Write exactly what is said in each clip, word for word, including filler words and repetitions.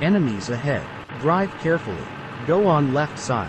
Enemies ahead. Drive carefully. Go on left side.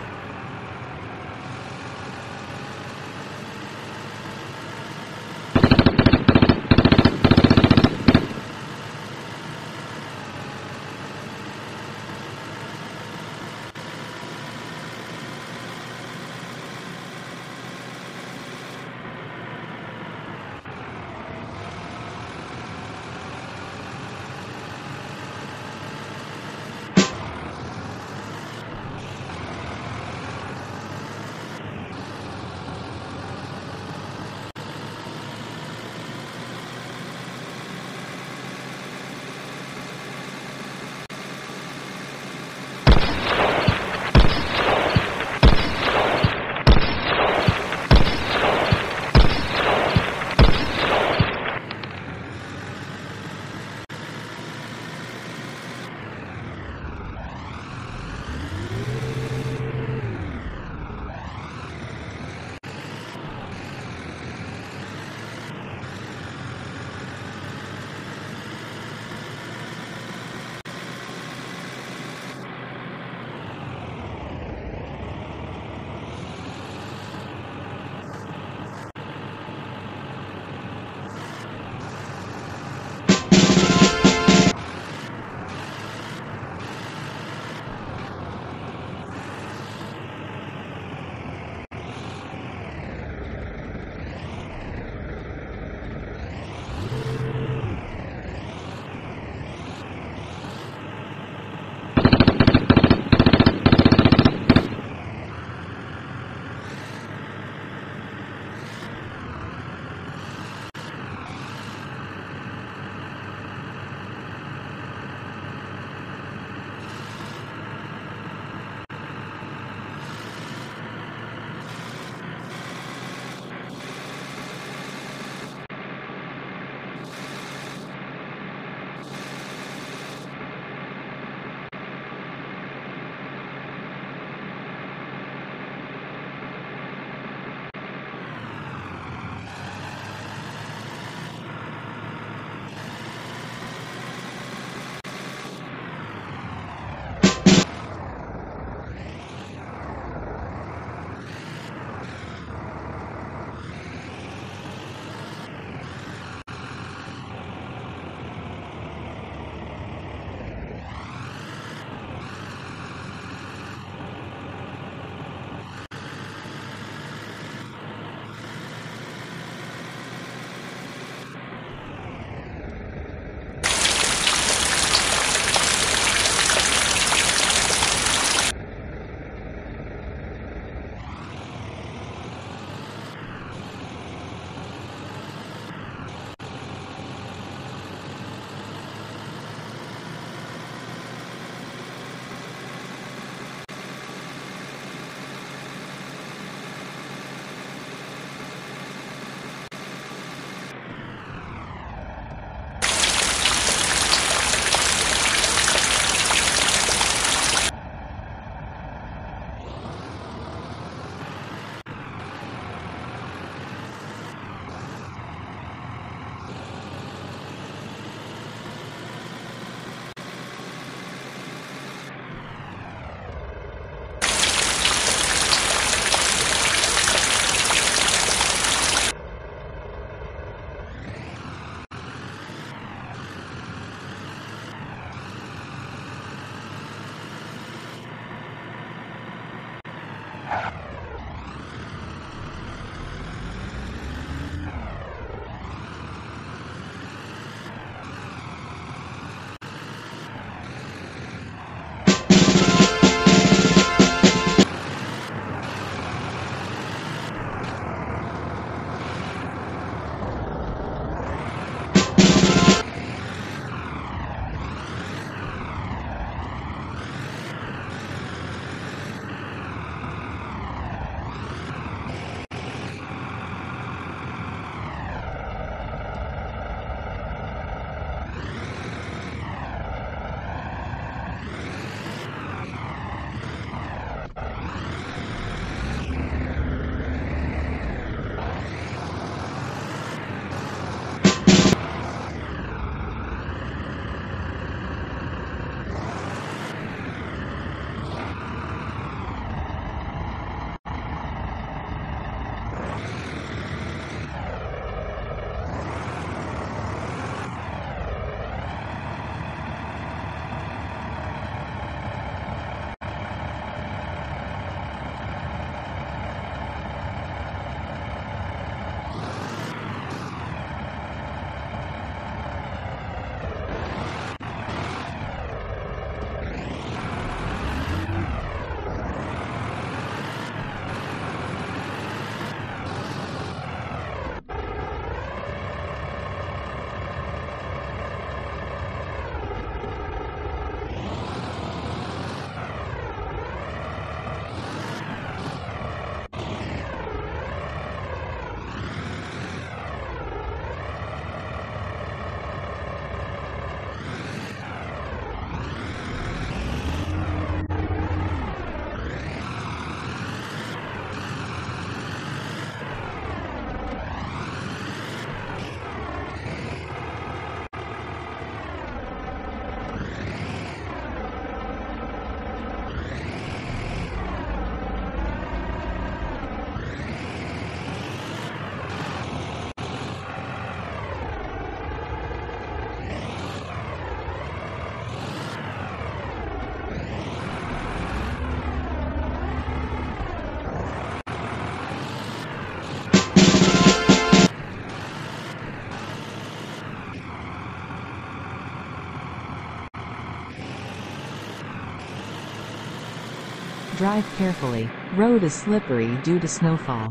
Drive carefully, road is slippery due to snowfall.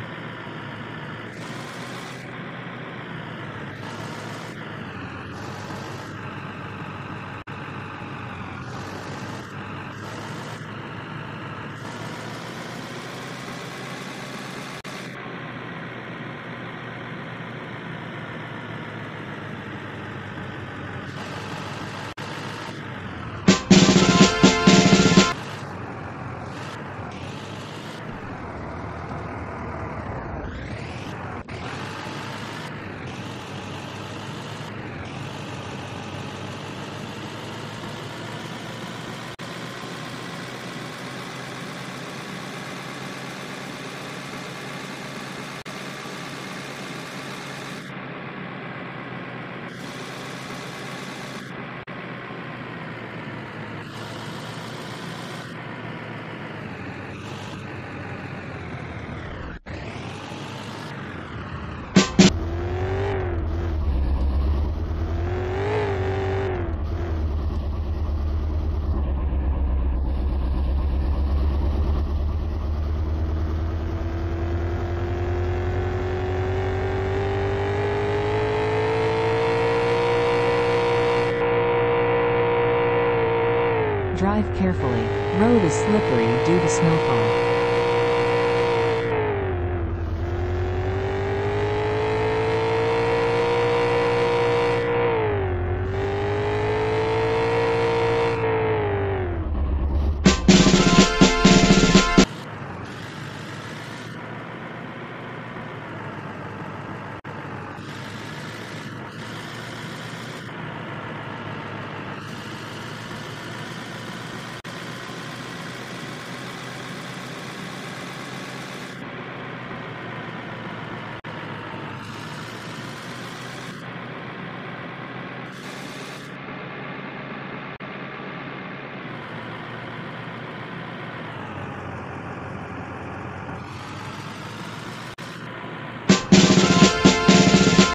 Drive carefully, road is slippery due to snowfall.